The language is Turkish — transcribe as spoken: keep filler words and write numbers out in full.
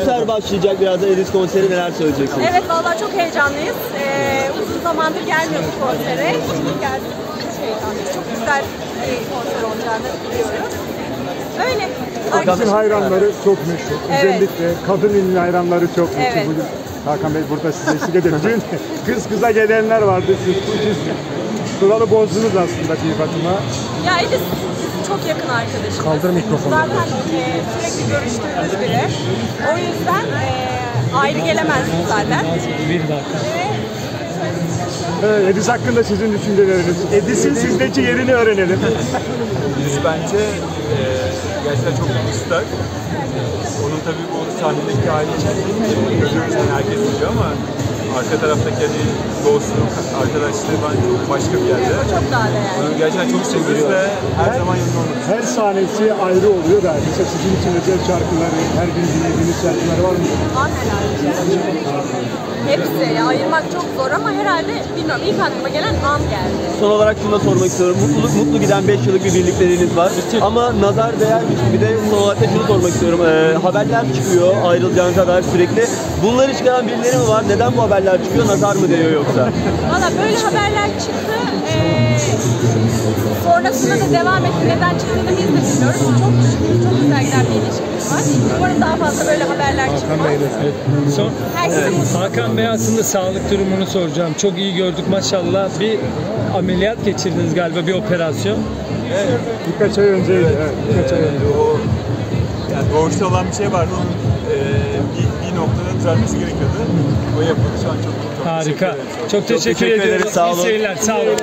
Konser başlayacak birazdan, Edis konseri, neler söyleyeceksiniz? Evet, vallahi çok heyecanlıyız. Ee, uzun zamandır gelmiyorduk konsere. Şimdi geldik, çok heyecanlıyız. Çok güzel bir konser olacağını biliyoruz. Öyle. Hakan'ın hayranları çok meşhur. Evet. Özellikle kadın ilin hayranları çok meşhur. Evet. Bugün Hakan Bey burada size eşlik edin. Dün kız kıza gelenler vardı. Siz, siz Sıla'lı bozdunuz aslında bir bakıma. Ya Edis çok yakın arkadaşım. Kaldır mikrofonu. Zaten e, sürekli görüştüğümüz biri. O yüzden e, ayrı gelemezdik zaten. Bir dakika. Evet, Edis hakkında sizin düşünceleriniz. Edis'in sizdeki yerini öğrenelim. Edis bence e, gerçekten çok usta. Onun tabii bu sahnedeki hali için görüyoruz, yani herkes biliyor ama arka taraftaki hani dostluk, arkadaşlığı bence çok başka bir yerde. Çok daha değerli. Yani gerçekten çok seviyoruz ve her, her zaman yanında oluruz. Her sahnesi ayrı oluyor da. Mesela sizin için özel şarkıları, her gün dinlediğiniz şarkılar var mı? Var herhalde. Hepsi ya, ayırmak çok zor ama herhalde bilmiyorum, ilk aklıma gelen an geldi. Son olarak şunu da sormak istiyorum. Mutluluk, mutlu giden beş yıllık bir birlikteliğiniz var. Ama nazar değer bir de son olarak da şunu sormak istiyorum. Ee, haberler çıkıyor, ayrılacağınız haber sürekli. Bunları çıkaran birileri mi var? Neden bu haberler çıkıyor, nazar mı diyor yoksa? Valla böyle haberler çıktı. Ee, sonrasında da devam etti. Neden çıktığını biz de bilmiyoruz. Çok şükür, çok güzel giden bir ilişkimiz var. Umarım daha fazla böyle haberler çıkmaz. Hakan Bey de. Evet. Son, evet. Hakan Bey aslında sağlık durumunu soracağım. Çok iyi gördük maşallah. Bir ameliyat geçirdiniz galiba, bir operasyon. Evet. Birkaç ay önce. Evet. Birkaç ay önce. Ee, o, yani doğuşta olan bir şey vardı. Onun, e, noktada düzelmesi gerekiyordu. O yapıldı. Şu an çok, çok harika. Teşekkür çok, çok teşekkür, teşekkür ederim. Sağ olun. İyi seyirler. Sağ olun.